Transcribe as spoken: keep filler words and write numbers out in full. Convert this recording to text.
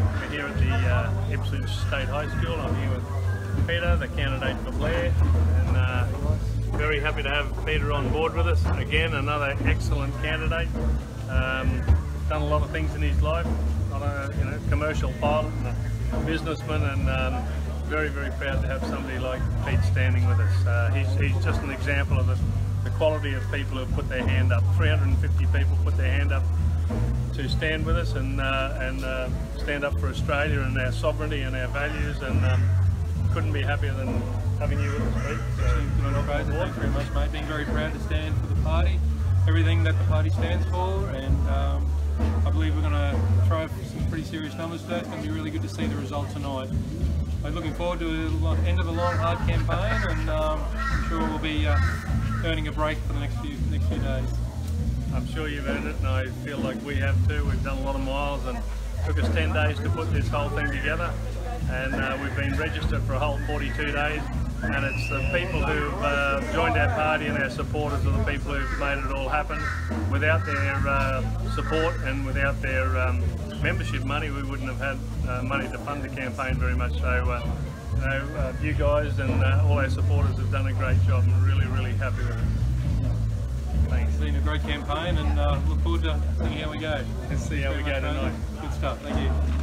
We're here at the uh, Ipswich State High School. I'm here with Peter, the candidate for Blair, and uh, very happy to have Peter on board with us. Again, another excellent candidate. Um, done a lot of things in his life. Not a you know, commercial pilot, and a businessman, and um, very, very proud to have somebody like Pete standing with us. Uh, he's, he's just an example of the, the quality of people who put their hand up. three hundred and fifty people put their hand up to stand with us and uh, and uh, stand up for Australia and our sovereignty and our values, and um, couldn't be happier than having you with us, Pete. Thank you very much, mate. Being very proud to stand for the party, everything that the party stands for, and um, I believe we're going to try some pretty serious numbers today. It's going to be really good to see the results tonight. I'm looking forward to the end of a long, hard campaign, and um, I'm sure we'll be uh, earning a break for the next few next few days. I'm sure you've earned it, and I feel like we have too. We've done a lot of miles, and it took us ten days to put this whole thing together, and uh, we've been registered for a whole forty-two days, and it's the people who've uh, joined our party and our supporters are the people who've made it all happen. Without their uh, support and without their um, membership money, we wouldn't have had uh, money to fund the campaign very much. So uh, you, know, uh, you guys and uh, all our supporters have done a great job, and really, really happy with it. Thanks. It's been a great campaign, and uh, look forward to seeing how we go. Let's see how we go tonight. Good stuff. Thank you.